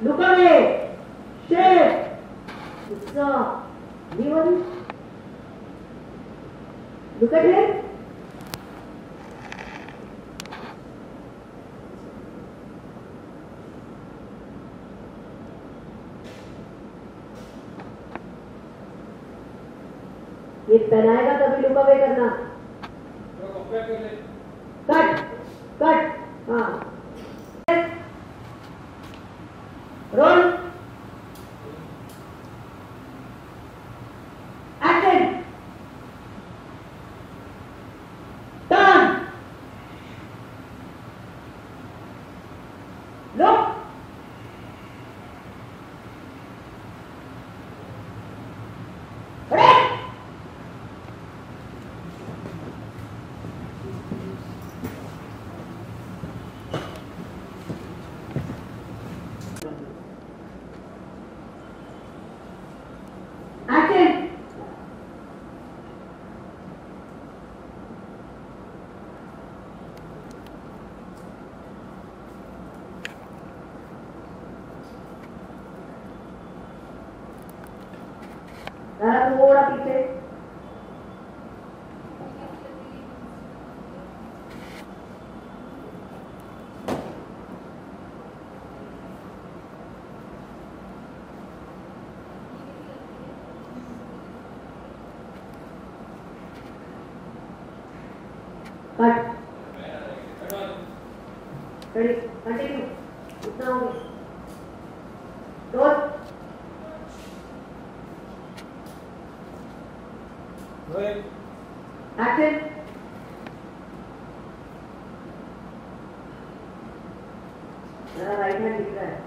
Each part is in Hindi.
Look away! Shake! It's a anyone? Look at him. ये पहनाएगा तभी लुक अवे करना। कट, कट, हाँ। रोल। एक्शन। टर्न। लुक। थोड़ा पीछे कट कंटिन्यू इतना हो गया रोज Good. Active. Right hand is there.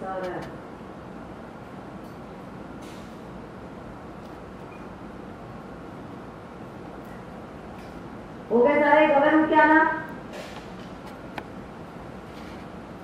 Sorry. Okay, sir. Government क्या ना?